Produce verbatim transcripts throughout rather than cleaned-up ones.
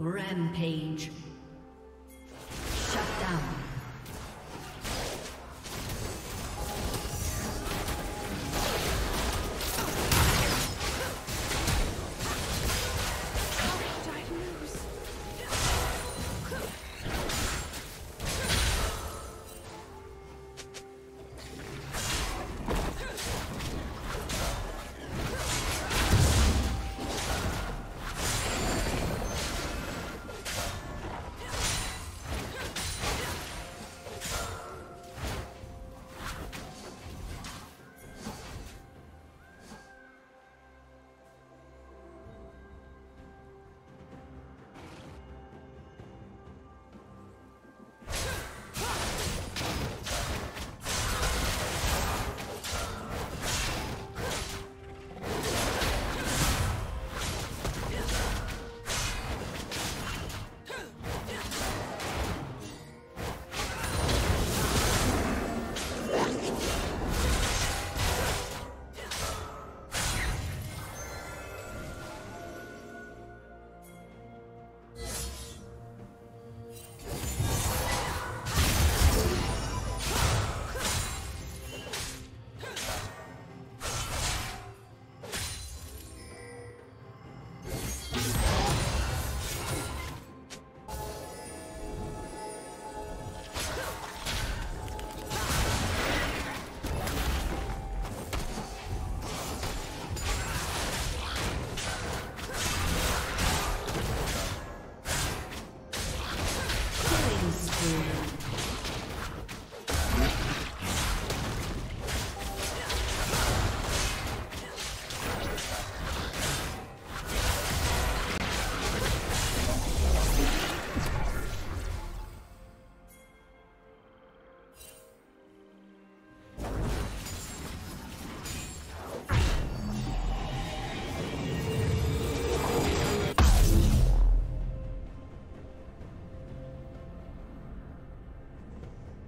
Rampage. Shut down.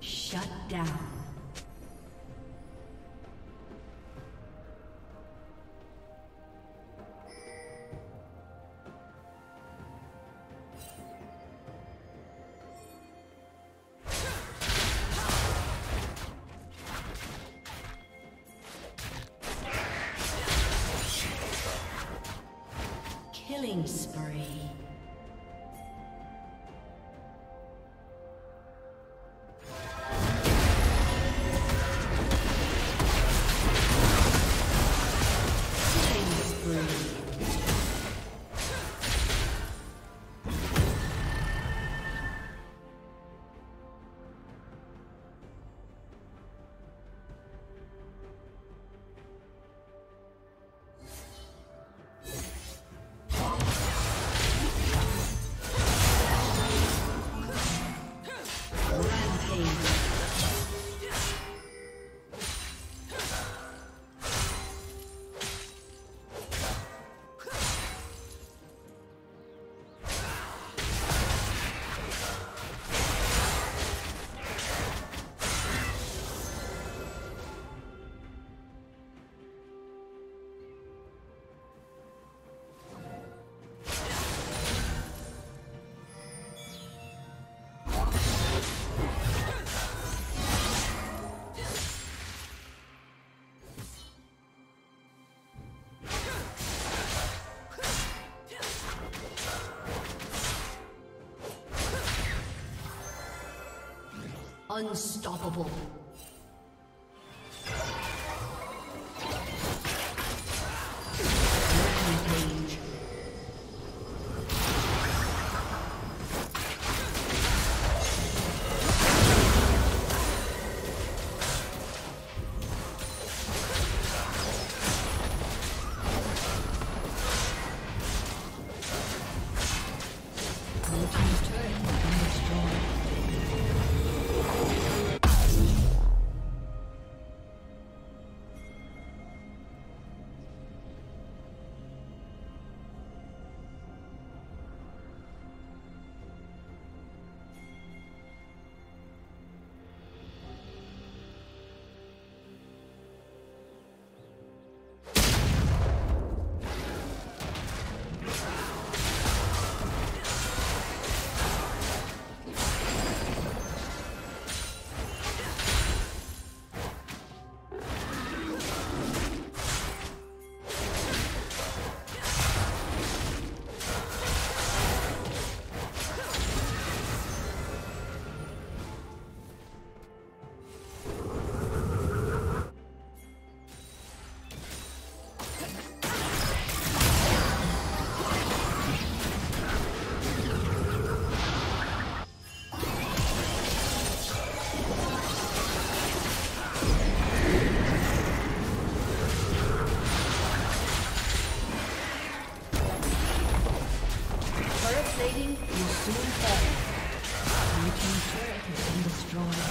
Shut down. Killing spree. Unstoppable. Plating will soon fall. Your team's turret has been destroyed.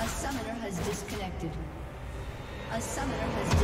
A summoner has disconnected. A summoner has